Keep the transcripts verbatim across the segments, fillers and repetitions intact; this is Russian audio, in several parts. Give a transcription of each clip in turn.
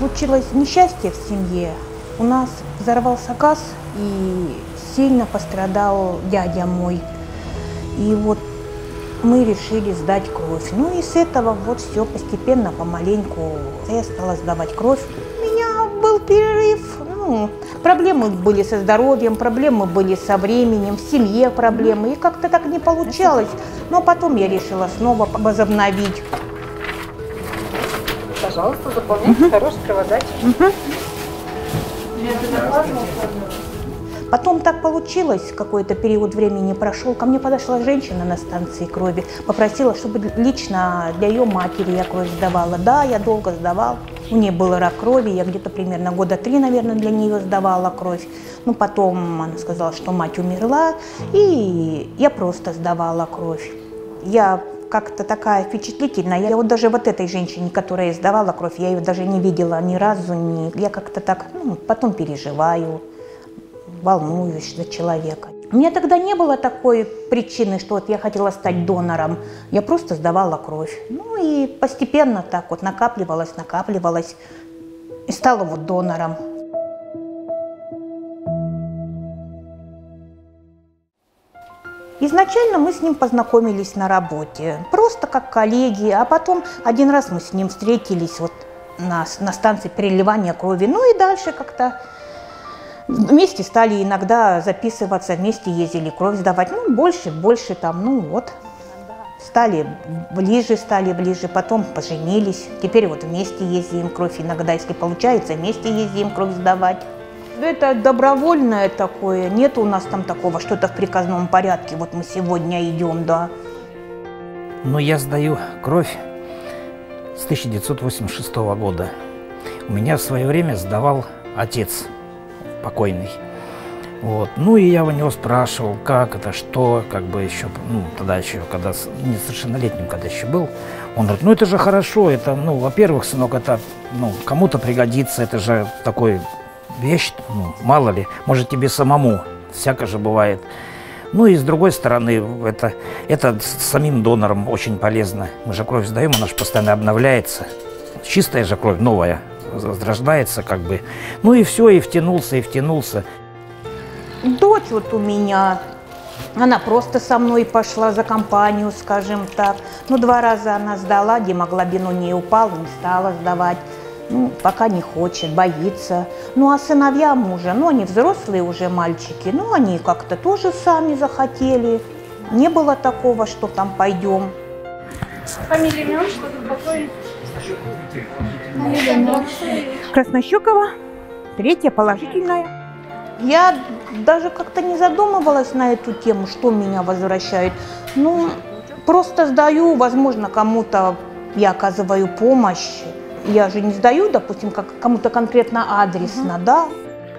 случилось несчастье в семье, у нас взорвался газ, и сильно пострадал дядя мой. И вот мы решили сдать кровь. Ну и с этого вот все постепенно, помаленьку я стала сдавать кровь. У меня был перерыв. Ну, проблемы были со здоровьем, проблемы были со временем, в семье проблемы. И как-то так не получалось. Но потом я решила снова возобновить. Пожалуйста, заполняйте угу. Хороший кроводатчик. Угу. Потом так получилось, какой-то период времени прошел, ко мне подошла женщина на станции крови, попросила, чтобы лично для ее матери я кровь сдавала. Да, я долго сдавала, у нее был рак крови, я где-то примерно года три, наверное, для нее сдавала кровь. Ну, потом она сказала, что мать умерла, и я просто сдавала кровь. Я как-то такая впечатлительная. Я вот даже вот этой женщине, которая сдавала кровь, я ее даже не видела ни разу. Ни... Я как-то так, ну, потом переживаю, волнуюсь за человека. У меня тогда не было такой причины, что вот я хотела стать донором. Я просто сдавала кровь. Ну и постепенно так вот накапливалась, накапливалась и стала вот донором. Изначально мы с ним познакомились на работе, просто как коллеги, а потом один раз мы с ним встретились вот на, на станции переливания крови, ну и дальше как-то вместе стали иногда записываться, вместе ездили кровь сдавать, ну больше, больше там, ну вот, стали ближе, стали ближе, потом поженились, теперь вот вместе ездим кровь иногда, если получается, вместе ездим кровь сдавать. Это добровольное такое, нет у нас там такого, что-то в приказном порядке, вот мы сегодня идем, да. Ну, я сдаю кровь с тысяча девятьсот восемьдесят шестого года. У меня в свое время сдавал отец покойный. Вот. Ну, и я у него спрашивал, как это, что, как бы еще, ну, тогда еще, когда, несовершеннолетним, когда еще был, он говорит, ну, это же хорошо, это, ну, во-первых, сынок, это, ну, кому-то пригодится, это же такой... вещь, ну, мало ли, может, тебе самому, всяко же бывает. Ну и с другой стороны, это, это самим донорам очень полезно. Мы же кровь сдаем, она же постоянно обновляется. Чистая же кровь, новая, возрождается как бы. Ну и все, и втянулся, и втянулся. Дочь вот у меня, она просто со мной пошла за компанию, скажем так. Ну, два раза она сдала, гемоглобин у нее упал, не стала сдавать. Ну, пока не хочет, боится. Ну, а сыновья мужа, ну, они взрослые уже мальчики, ну, они как-то тоже сами захотели. Не было такого, что там пойдем. Фамилия, имя, что тут такое? Краснощекова, третья положительная. Я даже как-то не задумывалась на эту тему, что меня возвращает. Ну, просто сдаю, возможно, кому-то я оказываю помощь. Я же не сдаю, допустим, как кому-то конкретно адресно, угу. Да?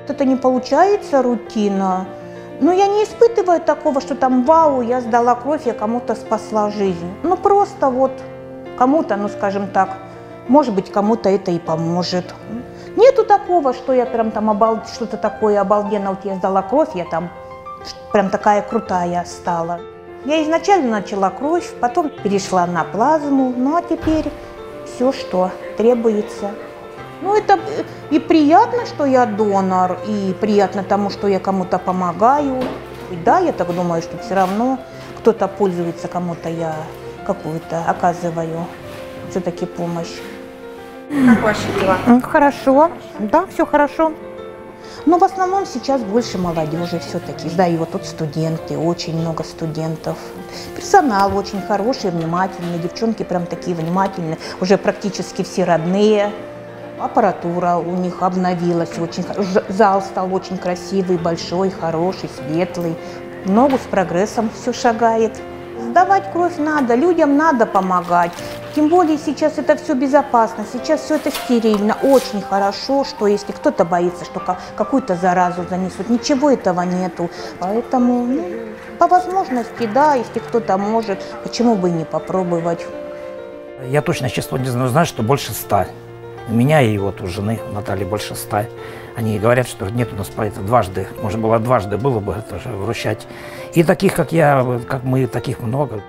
Это не получается рутина. Но я не испытываю такого, что там вау, я сдала кровь, я кому-то спасла жизнь. Ну просто вот кому-то, ну скажем так, может быть, кому-то это и поможет. Нету такого, что я прям там обал... что-то такое обалденно, вот я сдала кровь, я там прям такая крутая стала. Я изначально начала кровь, потом перешла на плазму, ну а теперь... все, что требуется. Ну, это и приятно, что я донор, и приятно тому, что я кому-то помогаю. И да, я так думаю, что все равно кто-то пользуется, кому-то я какую-то оказываю все-таки помощь. Как ваши дела? Хорошо, да, все хорошо. Но в основном сейчас больше молодежи все-таки сдает. Тут студенты, очень много студентов. Персонал очень хороший, внимательный. Девчонки прям такие внимательные. Уже практически все родные. Аппаратура у них обновилась. Очень... Зал стал очень красивый, большой, хороший, светлый. Ногу с прогрессом все шагает. Сдавать кровь надо, людям надо помогать. Тем более сейчас это все безопасно, сейчас все это стерильно. Очень хорошо, что если кто-то боится, что какую-то заразу занесут, ничего этого нету. Поэтому, ну, по возможности, да, если кто-то может, почему бы и не попробовать. Я точно число не знаю, знаю, что больше ста. У меня и вот у жены Натальи больше ста. Они говорят, что нет у нас по это дважды, можно было дважды было бы это вручать. И таких, как я, как мы, таких много.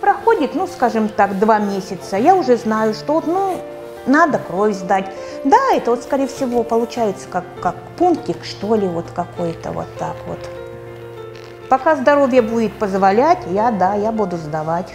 Проходит, ну, скажем так, два месяца. Я уже знаю, что, ну, надо кровь сдать. Да, это вот, скорее всего, получается как, как пунктик, что ли, вот какой-то вот так вот. Пока здоровье будет позволять, я, да, я буду сдавать.